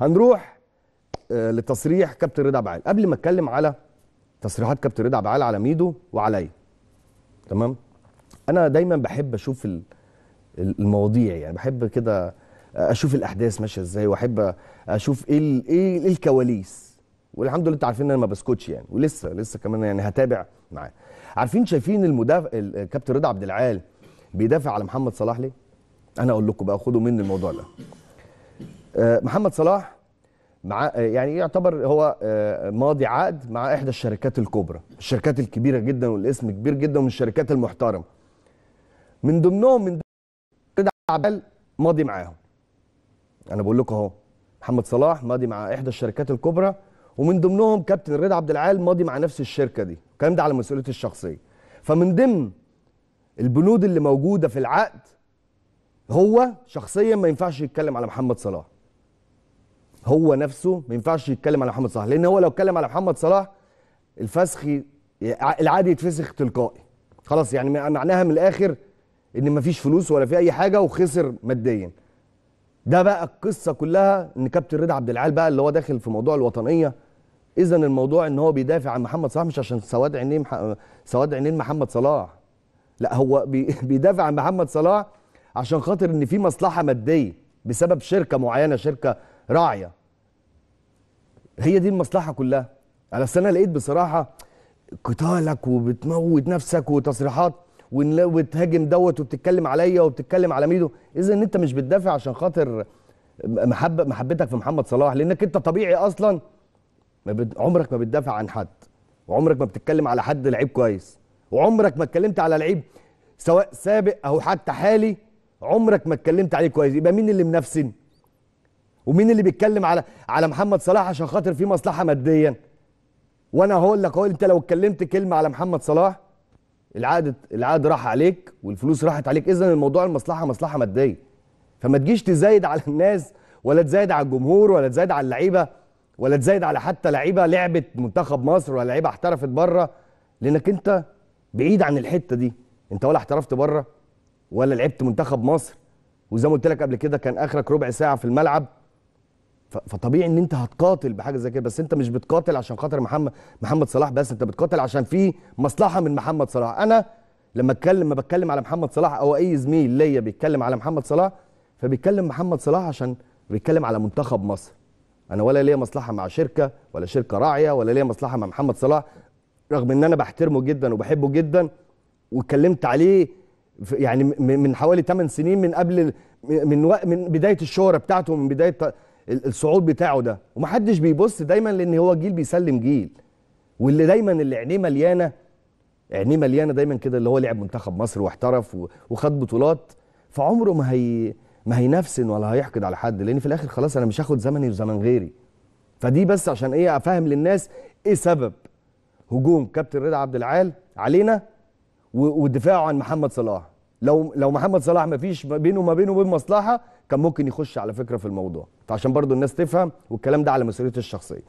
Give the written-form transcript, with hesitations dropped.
هنروح لتصريح كابتن رضا عبد العال. قبل ما اتكلم على تصريحات كابتن رضا عبد العال على ميدو وعليا، تمام، انا دايما بحب اشوف المواضيع، يعني بحب كده اشوف الاحداث ماشيه ازاي، واحب اشوف ايه الكواليس، والحمد لله انتوا عارفين ان انا ما بسكتش يعني، ولسه كمان يعني هتابع معاه. عارفين شايفين الكابتن رضا عبد العال بيدافع على محمد صلاح ليه؟ انا اقول لكم بقى، خدوا مني الموضوع ده. محمد صلاح مع يعني يعتبر هو ماضي عقد مع احدى الشركات الكبرى، الشركات الكبيره جدا والاسم كبير جدا ومن الشركات المحترمه. من ضمنهم رضا عبد العال ماضي معاهم. انا بقول لكم اهو، محمد صلاح ماضي مع احدى الشركات الكبرى ومن ضمنهم كابتن رضا عبد العال ماضي مع نفس الشركه دي، الكلام ده على مسؤوليته الشخصيه. فمن ضمن البنود اللي موجوده في العقد هو شخصيا ما ينفعش يتكلم على محمد صلاح. هو نفسه ما ينفعش يتكلم على محمد صلاح، لان هو لو اتكلم على محمد صلاح الفسخ العادي يتفسخ تلقائي. خلاص يعني معناها من الاخر ان ما فيش فلوس ولا في اي حاجه وخسر ماديا. ده بقى القصه كلها، ان كابتن رضا عبد العال بقى اللي هو داخل في موضوع الوطنيه. اذا الموضوع ان هو بيدافع عن محمد صلاح مش عشان سواد عينين محمد صلاح، لا، هو بيدافع عن محمد صلاح عشان خاطر ان في مصلحه ماديه بسبب شركه معينه، شركه راعيه. هي دي المصلحه كلها. على السنه لقيت بصراحه قتالك وبتموت نفسك وتصريحات وتهاجم دوت وبتتكلم عليا وبتتكلم على ميدو، اذا انت مش بتدافع عشان خاطر محبتك في محمد صلاح، لانك انت طبيعي اصلا عمرك ما بتدافع عن حد، وعمرك ما بتتكلم على حد لعيب كويس، وعمرك ما اتكلمت على لعيب سواء سابق او حتى حالي عمرك ما اتكلمت عليه كويس. يبقى مين اللي منافسن؟ ومين اللي بيتكلم على محمد صلاح عشان خاطر في مصلحه ماديا؟ وانا هقول لك اهو، انت لو اتكلمت كلمه على محمد صلاح العقد راح عليك والفلوس راحت عليك. اذا الموضوع المصلحه مصلحه ماديه، فما تجيش تزايد على الناس ولا تزايد على الجمهور ولا تزايد على اللعيبه ولا تزايد على حتى لعيبه لعبه منتخب مصر ولا لعيبه احترفت بره، لانك انت بعيد عن الحته دي. انت ولا احترفت بره ولا لعبت منتخب مصر، وزي ما قلت لك قبل كده كان اخرك ربع ساعه في الملعب، فطبيعي ان انت هتقاتل بحاجه زي كده. بس انت مش بتقاتل عشان خاطر محمد صلاح بس، انت بتقاتل عشان في مصلحه من محمد صلاح. انا لما بتكلم على محمد صلاح او اي زميل ليا بيتكلم على محمد صلاح، فبيتكلم محمد صلاح عشان بيتكلم على منتخب مصر. انا ولا ليا مصلحه مع شركه ولا شركه راعيه ولا ليا مصلحه مع محمد صلاح، رغم ان انا بحترمه جدا وبحبه جدا واتكلمت عليه يعني من حوالي 8 سنين، من قبل من بدايه الشهره بتاعته ومن بدايه الصعود بتاعه ده، ومحدش بيبص دايما لان هو جيل بيسلم جيل، واللي دايما اللي عينيه مليانه دايما كده اللي هو لعب منتخب مصر واحترف وخد بطولات، فعمره ما هينفسن ولا هيحقد على حد، لان في الاخر خلاص انا مش هاخد زمني وزمن غيري. فدي بس عشان ايه، افهم للناس ايه سبب هجوم كابتن رضا عبد العال علينا ودفاعه عن محمد صلاح. لو محمد صلاح ما فيش ما بينه وبين مصلحه كان ممكن يخش على فكره في الموضوع، فعشان برضو الناس تفهم، والكلام ده على مسؤوليته الشخصيه.